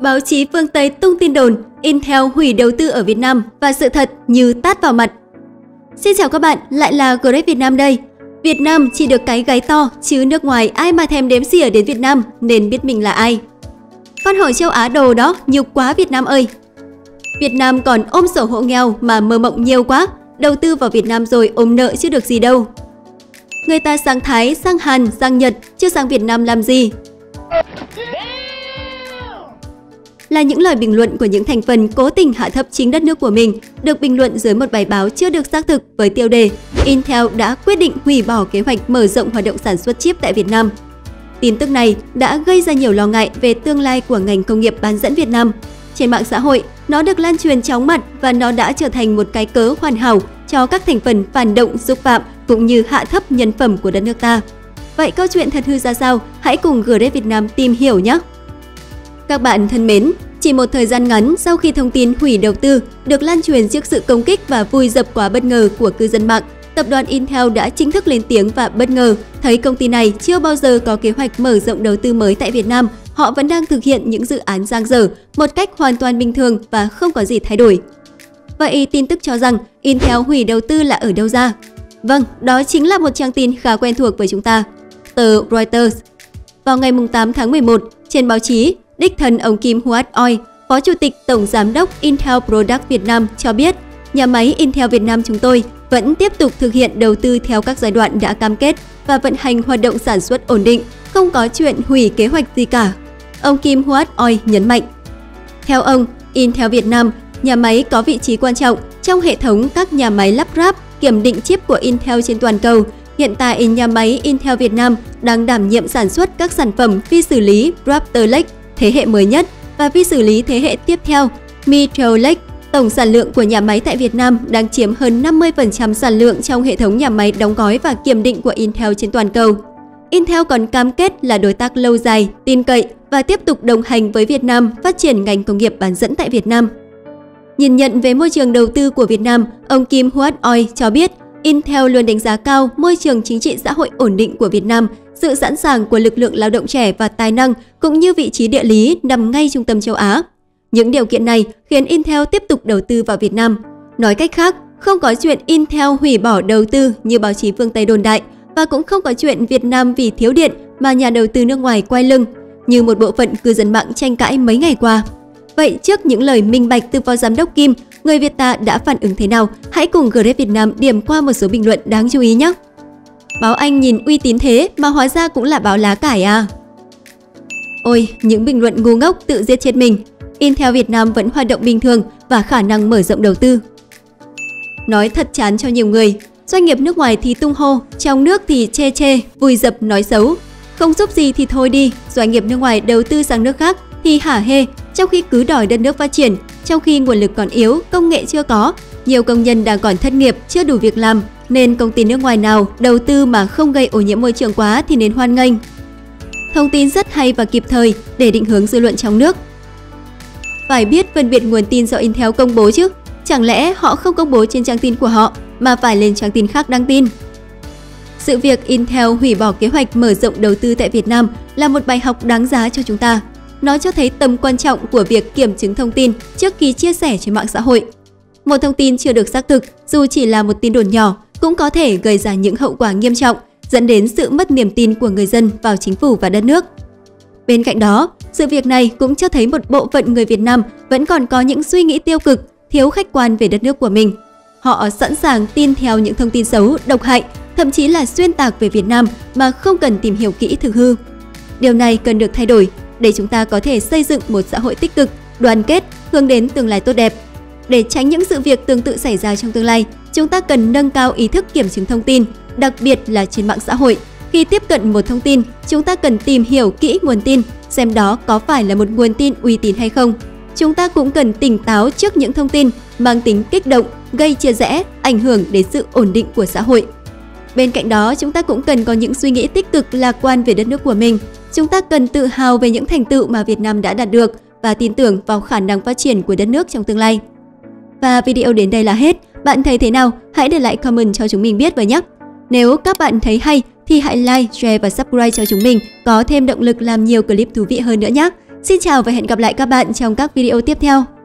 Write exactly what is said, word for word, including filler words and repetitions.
báo chí phương Tây tung tin đồn Intel hủy đầu tư ở Việt Nam và sự thật như tát vào mặt. Xin chào các bạn, lại là Great Việt Nam đây. Việt Nam chỉ được cái gáy to chứ nước ngoài ai mà thèm đếm xỉa đến Việt Nam nên biết mình là ai. Con hổ châu Á đồ đó nhục quá Việt Nam ơi. Việt Nam còn ôm sổ hộ nghèo mà mơ mộng nhiều quá, đầu tư vào Việt Nam rồi ôm nợ chứ được gì đâu. Người ta sang Thái, sang Hàn, sang Nhật chứ sang Việt Nam làm gì. Là những lời bình luận của những thành phần cố tình hạ thấp chính đất nước của mình, được bình luận dưới một bài báo chưa được xác thực với tiêu đề Intel đã quyết định hủy bỏ kế hoạch mở rộng hoạt động sản xuất chip tại Việt Nam. Tin tức này đã gây ra nhiều lo ngại về tương lai của ngành công nghiệp bán dẫn Việt Nam. Trên mạng xã hội, nó được lan truyền chóng mặt và nó đã trở thành một cái cớ hoàn hảo cho các thành phần phản động, xúc phạm cũng như hạ thấp nhân phẩm của đất nước ta. Vậy câu chuyện thật hư ra sao? Hãy cùng Great Việt Nam tìm hiểu nhé! Các bạn thân mến, chỉ một thời gian ngắn sau khi thông tin hủy đầu tư được lan truyền trước sự công kích và vùi dập quá bất ngờ của cư dân mạng, tập đoàn Intel đã chính thức lên tiếng và bất ngờ thấy công ty này chưa bao giờ có kế hoạch mở rộng đầu tư mới tại Việt Nam. Họ vẫn đang thực hiện những dự án dang dở một cách hoàn toàn bình thường và không có gì thay đổi. Vậy tin tức cho rằng Intel hủy đầu tư là ở đâu ra? Vâng, đó chính là một trang tin khá quen thuộc với chúng ta, tờ Reuters. Vào ngày tám tháng mười một, trên báo chí, đích thân ông Kim Huat Oi, Phó Chủ tịch Tổng Giám đốc Intel Product Việt Nam cho biết, nhà máy Intel Việt Nam chúng tôi vẫn tiếp tục thực hiện đầu tư theo các giai đoạn đã cam kết và vận hành hoạt động sản xuất ổn định, không có chuyện hủy kế hoạch gì cả. Ông Kim Huat Oi nhấn mạnh. Theo ông, Intel Việt Nam, nhà máy có vị trí quan trọng trong hệ thống các nhà máy lắp ráp, kiểm định chip của Intel trên toàn cầu. Hiện tại, nhà máy Intel Việt Nam đang đảm nhiệm sản xuất các sản phẩm vi xử lý Raptor Lake thế hệ mới nhất và vi xử lý thế hệ tiếp theo Metro Lake. Tổng sản lượng của nhà máy tại Việt Nam đang chiếm hơn năm mươi phần trăm sản lượng trong hệ thống nhà máy đóng gói và kiểm định của Intel trên toàn cầu. Intel còn cam kết là đối tác lâu dài, tin cậy và tiếp tục đồng hành với Việt Nam phát triển ngành công nghiệp bán dẫn tại Việt Nam. Nhìn nhận về môi trường đầu tư của Việt Nam, ông Kim Huat Oi cho biết Intel luôn đánh giá cao môi trường chính trị xã hội ổn định của Việt Nam, sự sẵn sàng của lực lượng lao động trẻ và tài năng cũng như vị trí địa lý nằm ngay trung tâm châu Á. Những điều kiện này khiến Intel tiếp tục đầu tư vào Việt Nam. Nói cách khác, không có chuyện Intel hủy bỏ đầu tư như báo chí phương Tây đồn đại và cũng không có chuyện Việt Nam vì thiếu điện mà nhà đầu tư nước ngoài quay lưng, như một bộ phận cư dân mạng tranh cãi mấy ngày qua. Vậy trước những lời minh bạch từ Phó Giám đốc Kim, người Việt ta đã phản ứng thế nào? Hãy cùng Great Việt Nam điểm qua một số bình luận đáng chú ý nhé! Báo Anh nhìn uy tín thế mà hóa ra cũng là báo lá cải à? Ôi, những bình luận ngu ngốc tự giết chết mình! Intel Việt Nam vẫn hoạt động bình thường và khả năng mở rộng đầu tư. Nói thật chán cho nhiều người, doanh nghiệp nước ngoài thì tung hô, trong nước thì chê chê, vùi dập nói xấu. Không giúp gì thì thôi đi, doanh nghiệp nước ngoài đầu tư sang nước khác thì hả hê, trong khi cứ đòi đất nước phát triển, trong khi nguồn lực còn yếu, công nghệ chưa có, nhiều công nhân đang còn thất nghiệp, chưa đủ việc làm, nên công ty nước ngoài nào đầu tư mà không gây ô nhiễm môi trường quá thì nên hoan nghênh. Thông tin rất hay và kịp thời để định hướng dư luận trong nước. Phải biết phân biệt nguồn tin do Intel công bố chứ, chẳng lẽ họ không công bố trên trang tin của họ mà phải lên trang tin khác đăng tin. Sự việc Intel hủy bỏ kế hoạch mở rộng đầu tư tại Việt Nam là một bài học đáng giá cho chúng ta. Nó cho thấy tầm quan trọng của việc kiểm chứng thông tin trước khi chia sẻ trên mạng xã hội. Một thông tin chưa được xác thực, dù chỉ là một tin đồn nhỏ, cũng có thể gây ra những hậu quả nghiêm trọng, dẫn đến sự mất niềm tin của người dân vào chính phủ và đất nước. Bên cạnh đó, sự việc này cũng cho thấy một bộ phận người Việt Nam vẫn còn có những suy nghĩ tiêu cực, thiếu khách quan về đất nước của mình. Họ sẵn sàng tin theo những thông tin xấu, độc hại, thậm chí là xuyên tạc về Việt Nam mà không cần tìm hiểu kỹ thực hư. Điều này cần được thay đổi để chúng ta có thể xây dựng một xã hội tích cực, đoàn kết, hướng đến tương lai tốt đẹp. Để tránh những sự việc tương tự xảy ra trong tương lai, chúng ta cần nâng cao ý thức kiểm chứng thông tin, đặc biệt là trên mạng xã hội. Khi tiếp cận một thông tin, chúng ta cần tìm hiểu kỹ nguồn tin, xem đó có phải là một nguồn tin uy tín hay không. Chúng ta cũng cần tỉnh táo trước những thông tin mang tính kích động, gây chia rẽ, ảnh hưởng đến sự ổn định của xã hội. Bên cạnh đó, chúng ta cũng cần có những suy nghĩ tích cực, lạc quan về đất nước của mình. Chúng ta cần tự hào về những thành tựu mà Việt Nam đã đạt được và tin tưởng vào khả năng phát triển của đất nước trong tương lai. Và video đến đây là hết. Bạn thấy thế nào? Hãy để lại comment cho chúng mình biết với nhé! Nếu các bạn thấy hay thì hãy like, share và subscribe cho chúng mình có thêm động lực làm nhiều clip thú vị hơn nữa nhé! Xin chào và hẹn gặp lại các bạn trong các video tiếp theo.